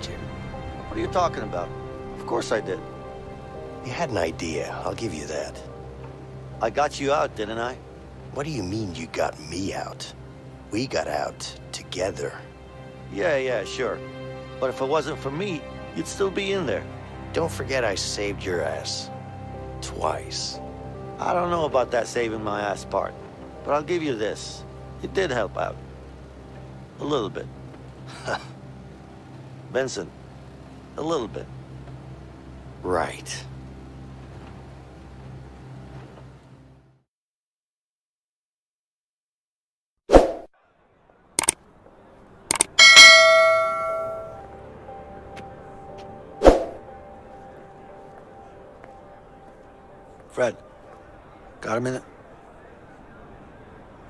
did you? What are you talking about? Of course I did. You had an idea, I'll give you that. I got you out, didn't I? What do you mean you got me out? We got out together. Yeah, sure. But if it wasn't for me, you'd still be in there. Don't forget I saved your ass. Twice. I don't know about that saving my ass part, but I'll give you this. You did help out. A little bit. Vincent, a little bit. Right. Fred, got a minute?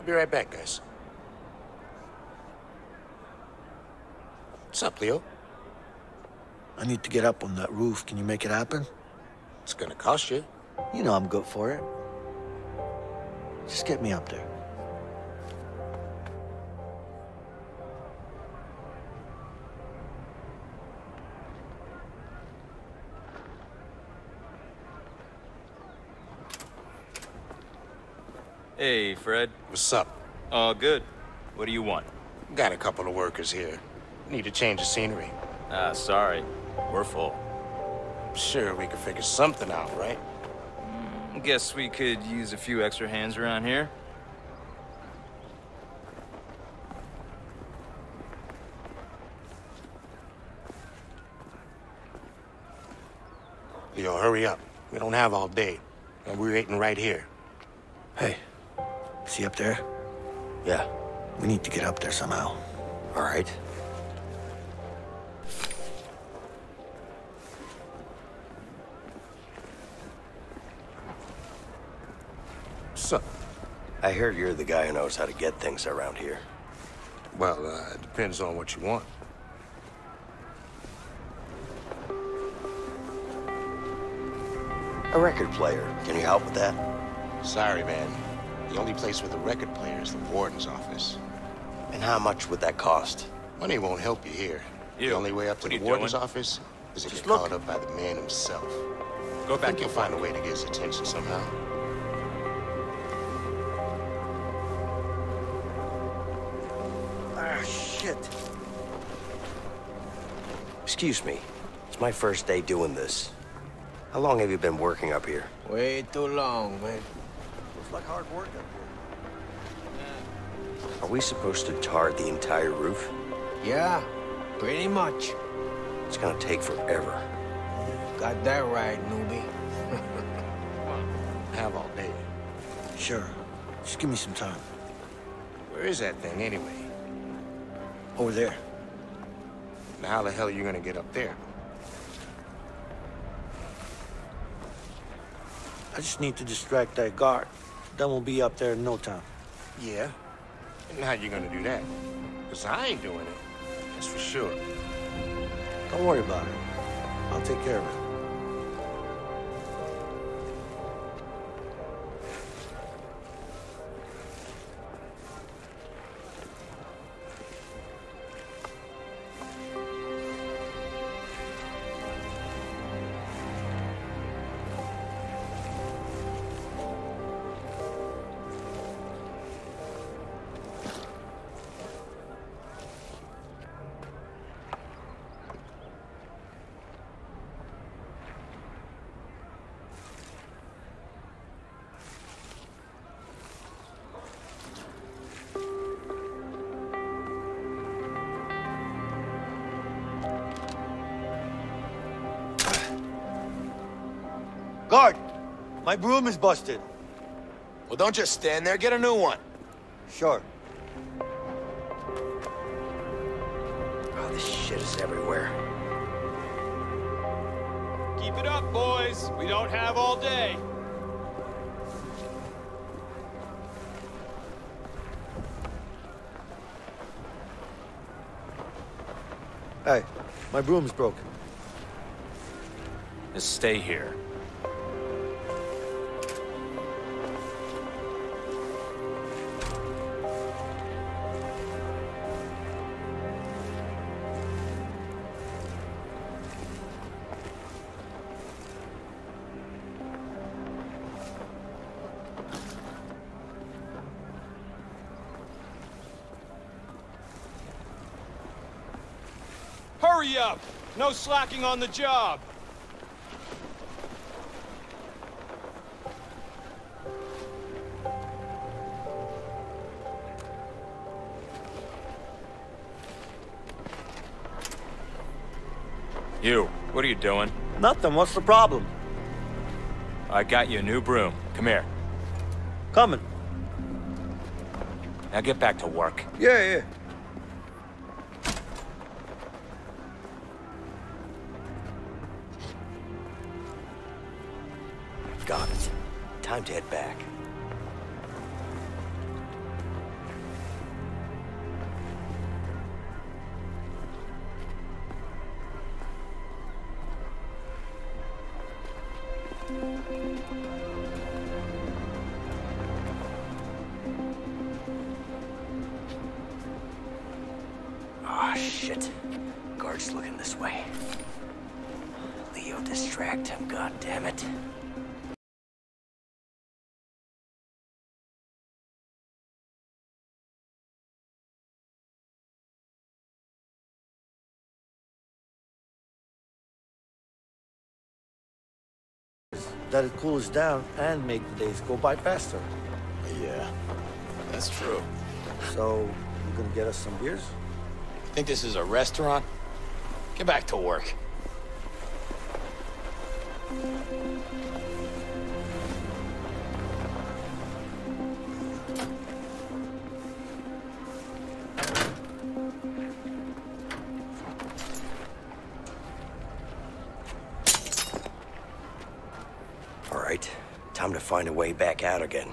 I'll be right back, guys. What's up, Leo? I need to get up on that roof. Can you make it happen? It's gonna cost you. You know I'm good for it. Just get me up there. Hey, Fred. What's up? Good. What do you want? Got a couple of workers here. Need a change of scenery. Sorry. We're full. Sure, we could figure something out, right? Guess we could use a few extra hands around here. Leo, hurry up. We don't have all day. And we're eating right here. Hey. See up there? Yeah. We need to get up there somehow. All right. So, I heard you're the guy who knows how to get things around here. Well, it depends on what you want. A record player. Can you help with that? Sorry, man. The only place with a record player is the warden's office. And how much would that cost? Money won't help you here. The only way up to the warden's office is if you're caught up by the man himself. Go back. I think you'll find a way to get his attention somehow. Ah, shit. Excuse me. It's my first day doing this. How long have you been working up here? Way too long, man. It's like hard work up here. Are we supposed to tar the entire roof? Yeah, pretty much. It's gonna take forever. Got that right, newbie. Have all day. Sure. Just give me some time. Where is that thing anyway? Over there. Now how the hell are you gonna get up there? I just need to distract that guard. Then we'll be up there in no time. Yeah? And how you gonna do that? Because I ain't doing it. That's for sure. Don't worry about it. I'll take care of it. Guard! My broom is busted. Well, don't just stand there. Get a new one. Sure. Oh, this shit is everywhere. Keep it up, boys. We don't have all day. Hey, my broom's broken. Just stay here. Hurry up! No slacking on the job! You, what are you doing? Nothing, what's the problem? I got you a new broom. Come here. Coming. Now get back to work. Yeah. Got it. Time to head back. Ah, shit. Guard's looking this way. Leo, distract him, goddammit. That it cools down and make the days go by faster. Yeah, that's true. So, you gonna get us some beers? You think this is a restaurant? Get back to work. Time to find a way back out again.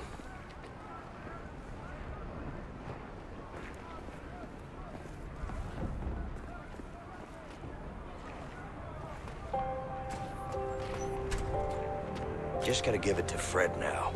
Just gotta give it to Fred now.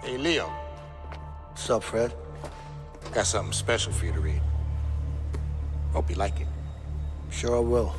Hey, Leo. What's up, Fred? Got something special for you to read. Hope you like it. Sure I will.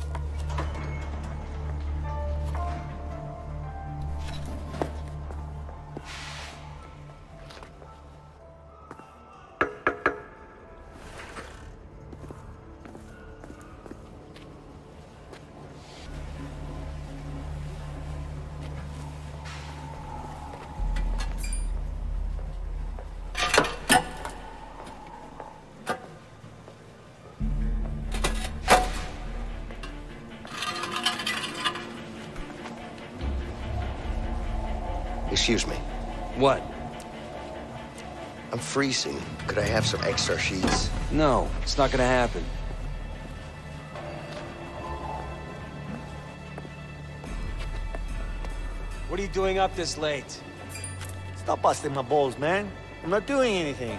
Excuse me. What? I'm freezing. Could I have some extra sheets? No, it's not gonna happen. What are you doing up this late? Stop busting my balls, man. I'm not doing anything.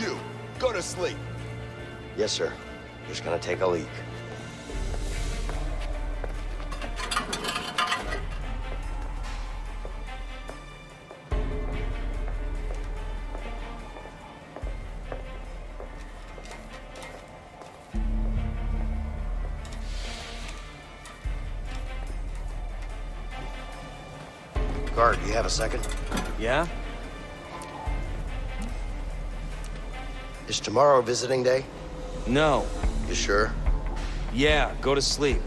You, go to sleep. Yes, sir. Just gonna take a leak. Guard, you have a second? Yeah? Is tomorrow visiting day? No. You sure? Yeah, go to sleep.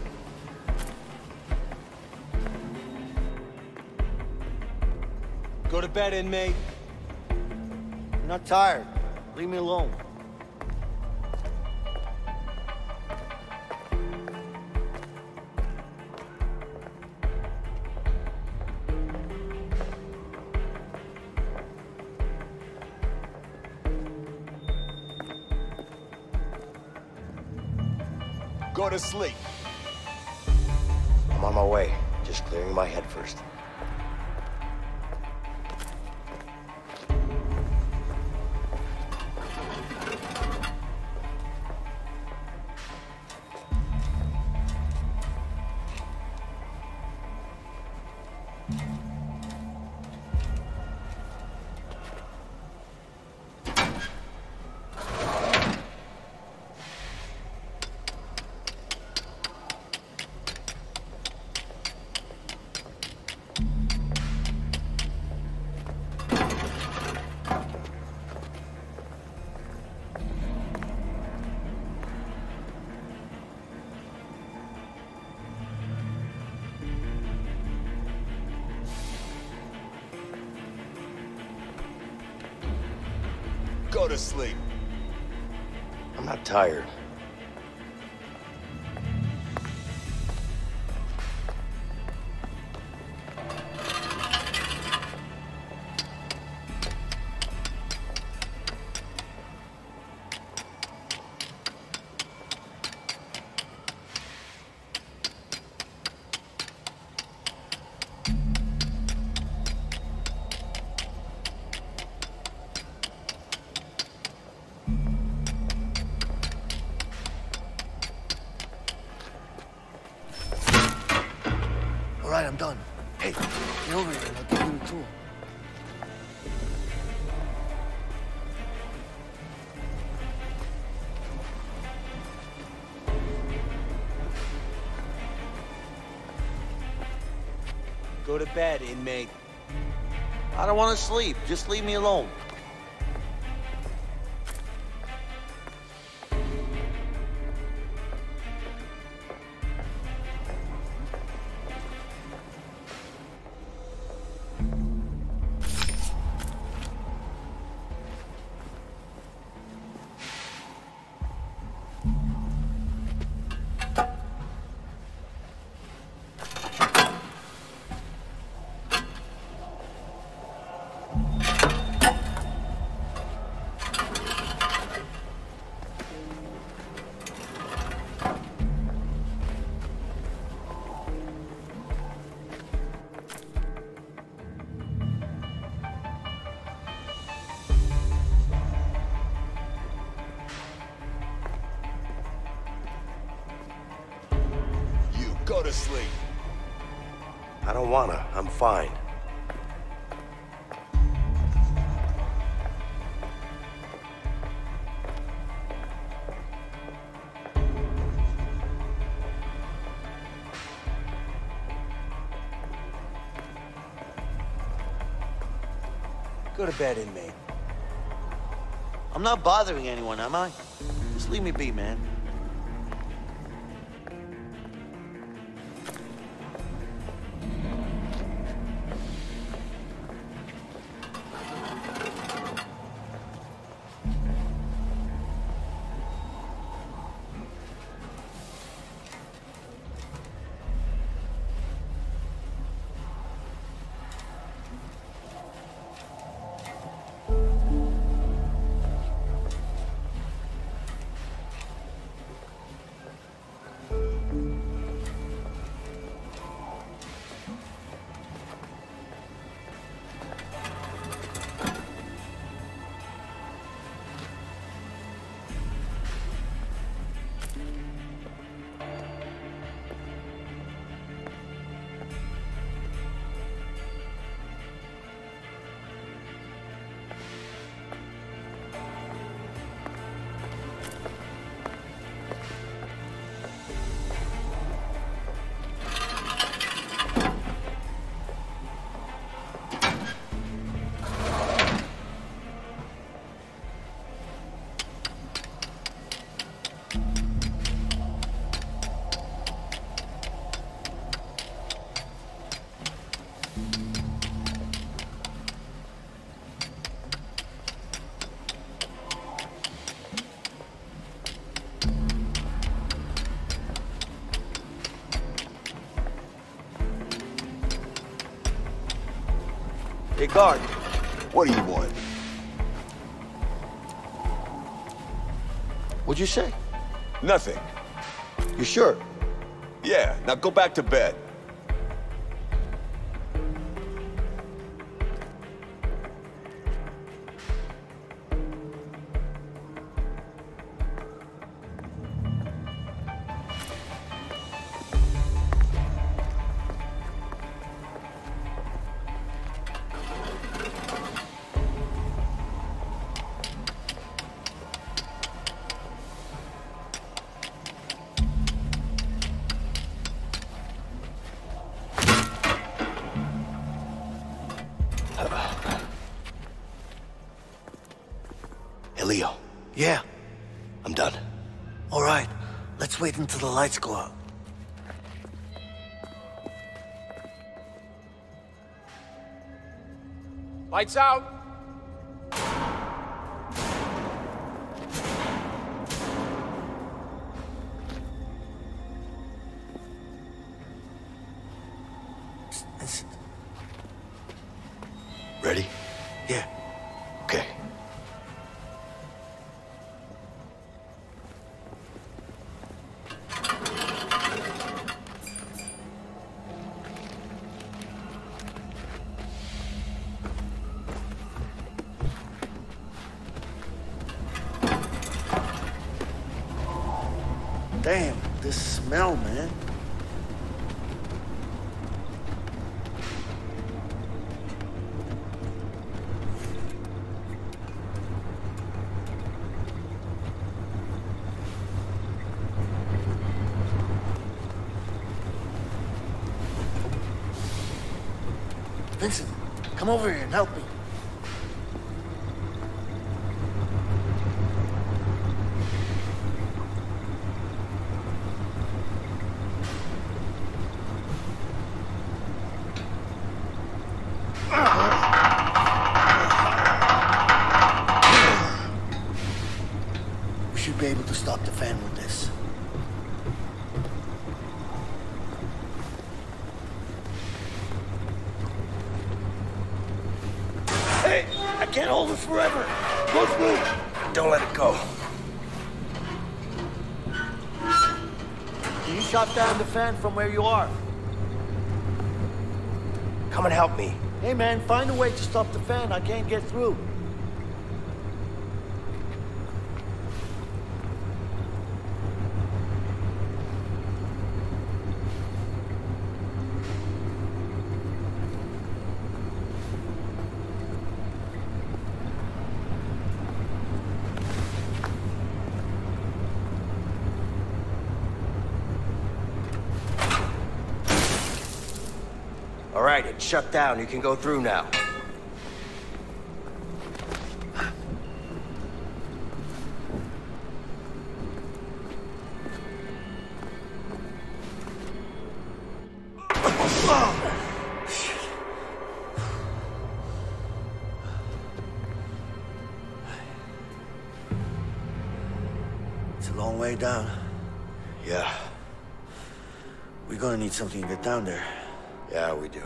Go to to bed, inmate. I'm not tired. Leave me alone. Go to sleep. I'm on my way. Just clearing my head first. Go to sleep. I'm not tired. I'm done. Hey, get over here and I'll give you a tool. Go to bed, inmate. I don't want to sleep. Just leave me alone. Go to sleep. I don't wanna. I'm fine. Go to bed, inmate. I'm not bothering anyone, am I? Just leave me be, man. Guard, what do you want? What'd you say? Nothing. You sure? Yeah, now go back to bed. Hey, Leo. Yeah? I'm done. All right. Let's wait until the lights go out. Lights out! Ready? Yeah. Okay. Damn, this smell, man. Vincent, come over here and help me. We should be able to stop the fan with this. I can't hold it forever. Let's move. Don't let it go. You shot down the fan from where you are. Come and help me. Hey, man, find a way to stop the fan. I can't get through. All right, it's shut down. You can go through now. It's a long way down. Yeah. We're gonna need something to get down there. Yeah, we do.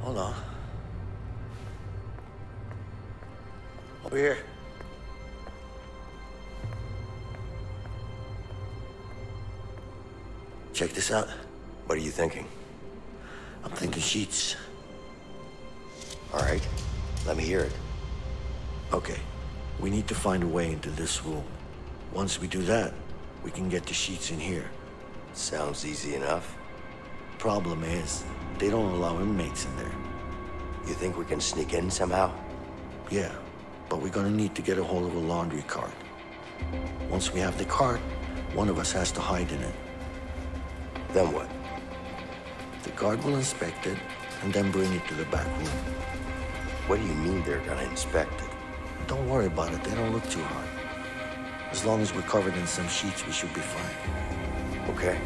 Hold on. Over here. Check this out. What are you thinking? I'm thinking sheets. All right. Let me hear it. Okay. We need to find a way into this room. Once we do that, we can get the sheets in here. Sounds easy enough. Problem is, they don't allow inmates in there. You think we can sneak in somehow? Yeah, but we're gonna need to get a hold of a laundry cart. Once we have the cart, one of us has to hide in it. Then what? The guard will inspect it and then bring it to the back room. What do you mean they're gonna inspect it? Don't worry about it, they don't look too hard. As long as we're covered in some sheets, we should be fine. Okay.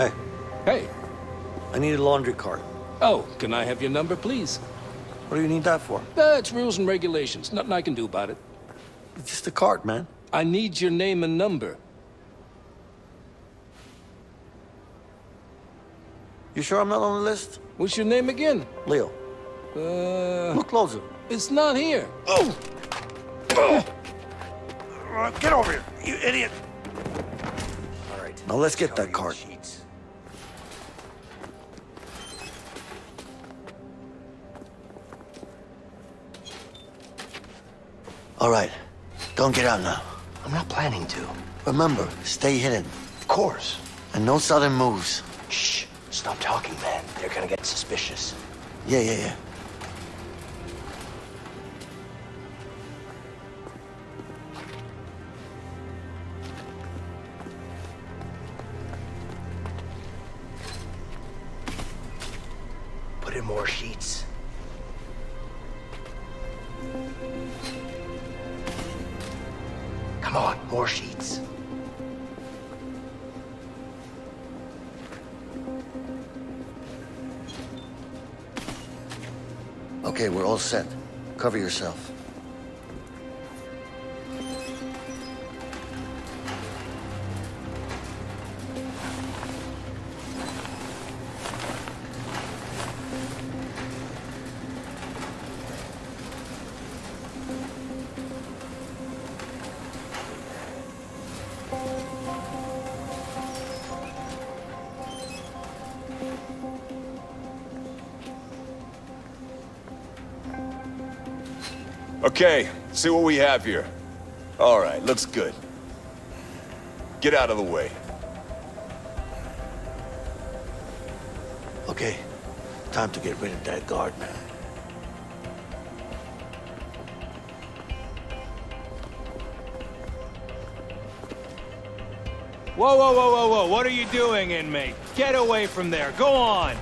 Hey. Hey. I need a laundry cart. Oh, can I have your number, please? What do you need that for? It's rules and regulations. Nothing I can do about it. It's just a cart, man. I need your name and number. You sure I'm not on the list? What's your name again? Leo. Look closer. It's not here. Oh! Get over here, you idiot! All right. Now let's get that cart. Sheets. All right. Don't get out now. I'm not planning to. Remember, stay hidden. Of course. And no sudden moves. Shh. Stop talking, man. They're gonna get suspicious. Yeah. Put in more sheets. Come on, more sheets. Okay, we're all set. Cover yourself. Okay, see what we have here. All right, looks good. Get out of the way. Okay, time to get rid of that guard, man. Whoa. What are you doing, inmate? Get away from there, go on!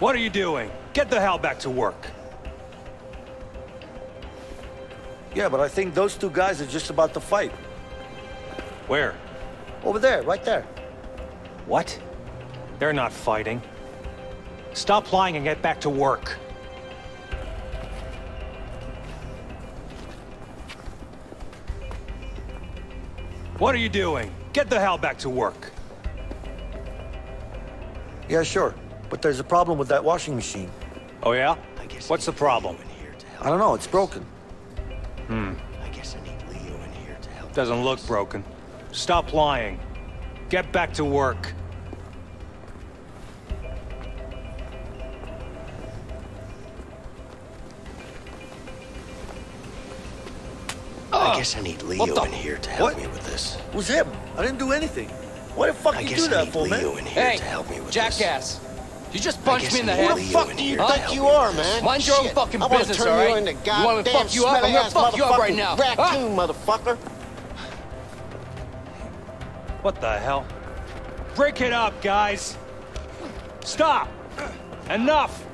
What are you doing? Get the hell back to work. Yeah, but I think those two guys are just about to fight. Where? Over there, right there. What? They're not fighting. Stop lying and get back to work. What are you doing? Get the hell back to work. Yeah, sure. But there's a problem with that washing machine. Oh, yeah? I guess. What's the problem? I don't know. It's broken. I guess I need Leo in here to help. Doesn't look broken. Stop lying. Get back to work. I guess I need Leo in here to help me with this. It was him. I didn't do anything. What the fuck you do that for, man? Hey, jackass. You just punched me in the head. Who the fuck do you think you are, man? Mind your own fucking business, all right? You want to fuck you up? I'm gonna fuck you up right now. Raccoon, motherfucker. What the hell? Break it up, guys. Stop. Enough.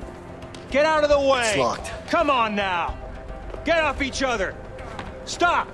Get out of the way. It's locked. Come on now. Get off each other. Stop.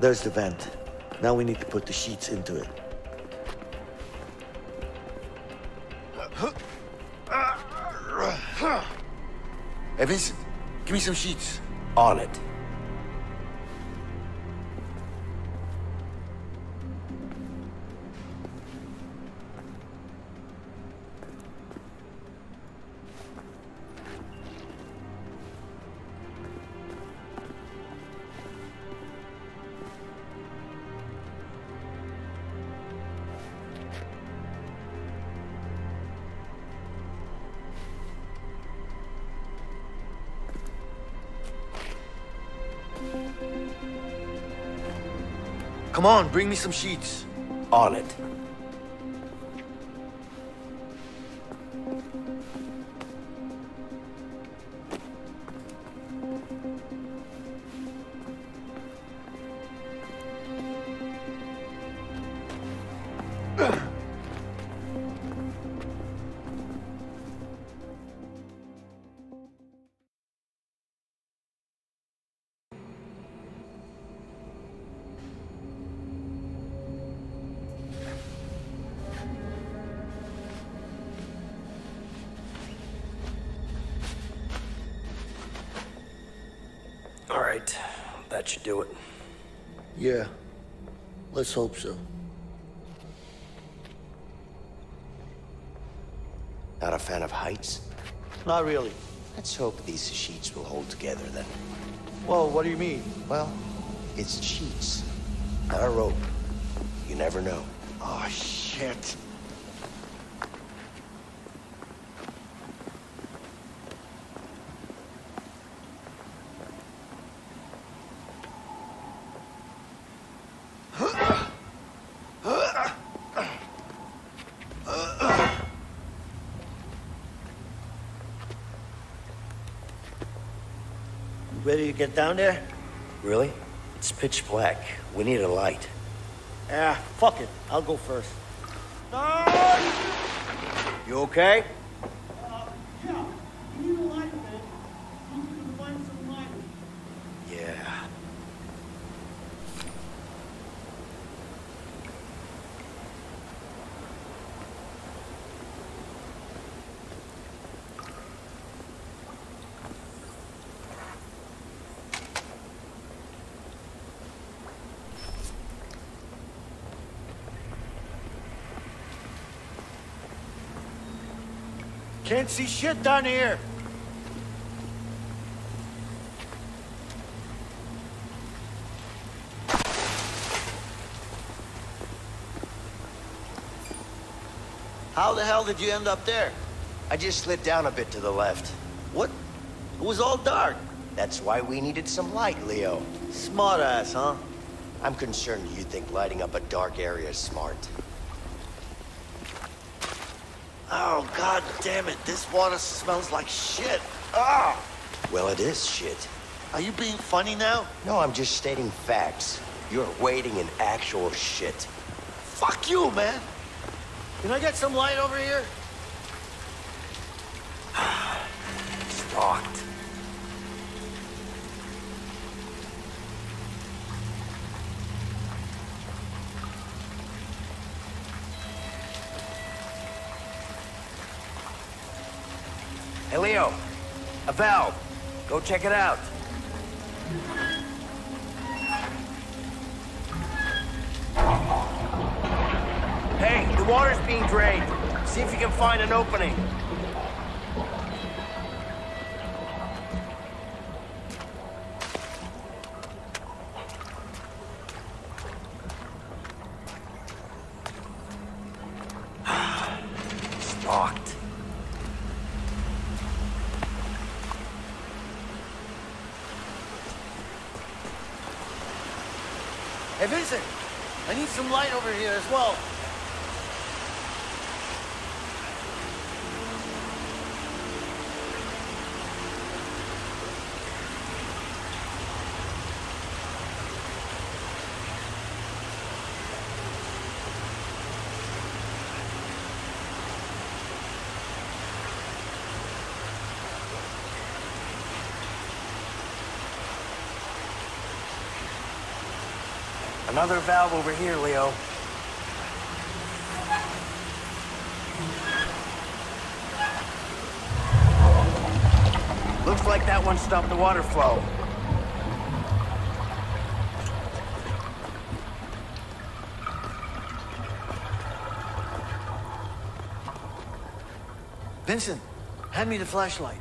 There's the vent. Now we need to put the sheets into it. Hey, Vincent, give me some sheets. On it. Come on, bring me some sheets. On it. That should do it. Yeah, let's hope so. Not a fan of heights? Not really. Let's hope these sheets will hold together then. Well, what do you mean? Well, it's sheets, not a rope. You never know. Oh, shit. Ready to get down there? Really? It's pitch black. We need a light. Ah, fuck it. I'll go first. No! You okay? Yeah. We need a light, man. I'm gonna find some light. Yeah. Can't see shit down here. How the hell did you end up there? I just slid down a bit to the left. What? It was all dark. That's why we needed some light, Leo. Smart ass, huh? I'm concerned you think lighting up a dark area is smart. Oh, god damn it. This water smells like shit. Ah! Well, it is shit. Are you being funny now? No, I'm just stating facts. You're wading in actual shit. Fuck you, man! Can I get some light over here? It's locked. Hey, Leo, a valve. Go check it out. Hey, the water's being drained. See if you can find an opening. It's locked. Hey, Vincent, I need some light over here as well. Another valve over here, Leo. Looks like that one stopped the water flow. Vincent, hand me the flashlight.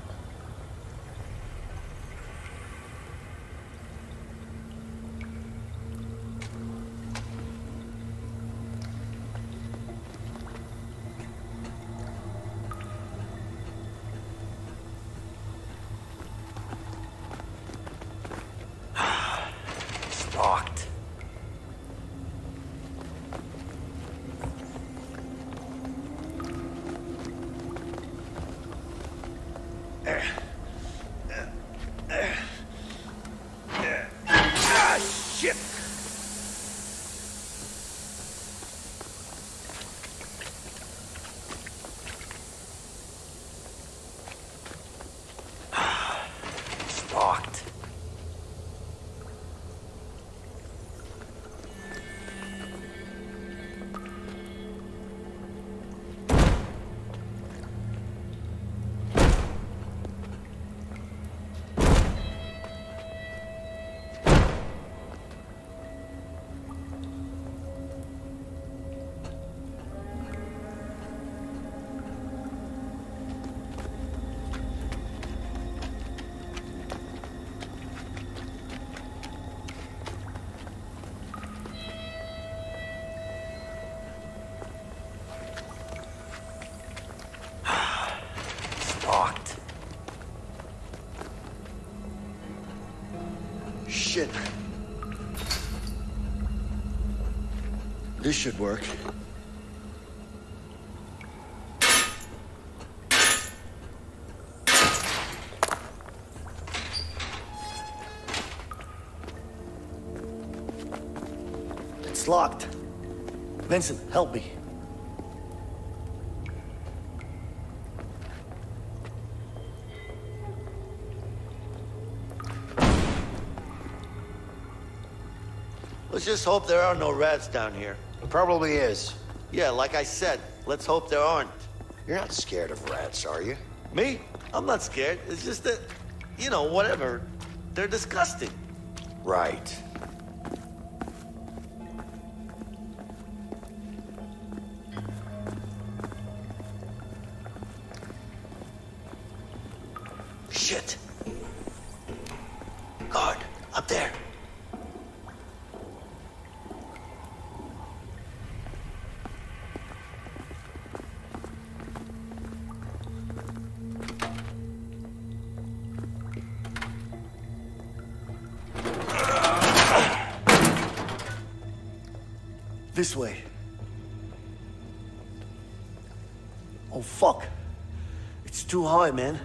Shit. This should work. It's locked. Vincent, help me. Let's just hope there are no rats down here. There probably is. Yeah, like I said, let's hope there aren't. You're not scared of rats, are you? Me? I'm not scared. It's just that, you know, whatever. They're disgusting. Right. Shit. Guard, up there. This way. Oh, fuck. It's too high, man.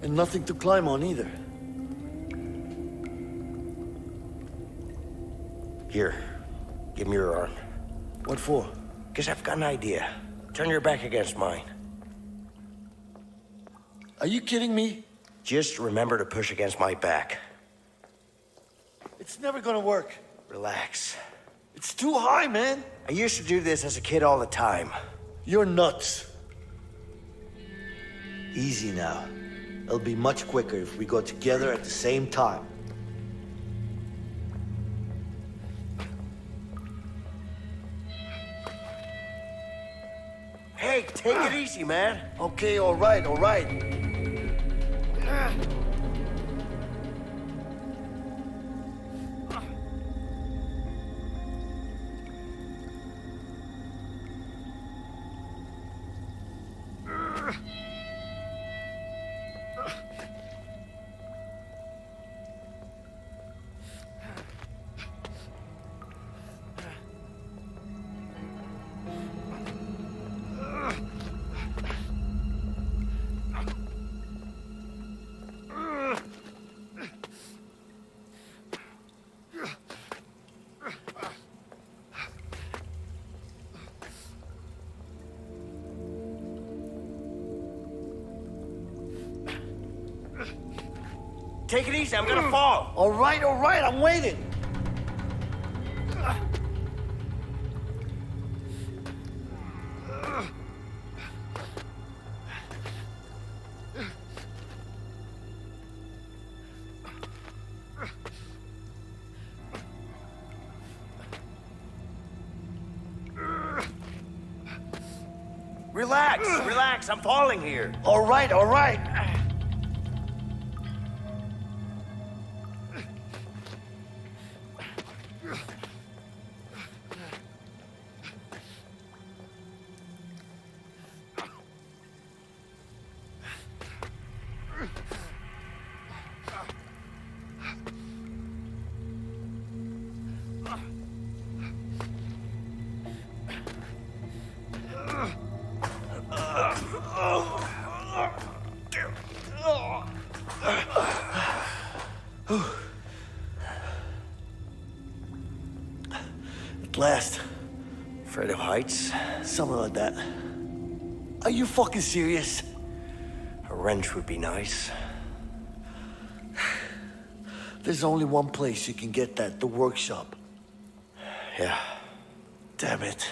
And nothing to climb on either. Here, give me your arm. What for? Because I've got an idea. Turn your back against mine. Are you kidding me? Just remember to push against my back. It's never gonna work. Relax. It's too high, man. I used to do this as a kid all the time. You're nuts. Easy now. It'll be much quicker if we go together at the same time. Hey, take it easy, man. Okay, all right, all right. Take it easy, I'm gonna fall. All right, I'm waiting. Relax, relax, I'm falling here. All right, all right. Something like that. Are you fucking serious? A wrench would be nice. There's only one place you can get that, the workshop. Yeah. Damn it.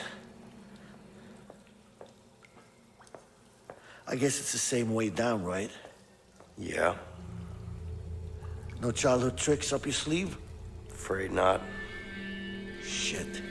I guess it's the same way down, right? Yeah. No childhood tricks up your sleeve? Afraid not. Shit.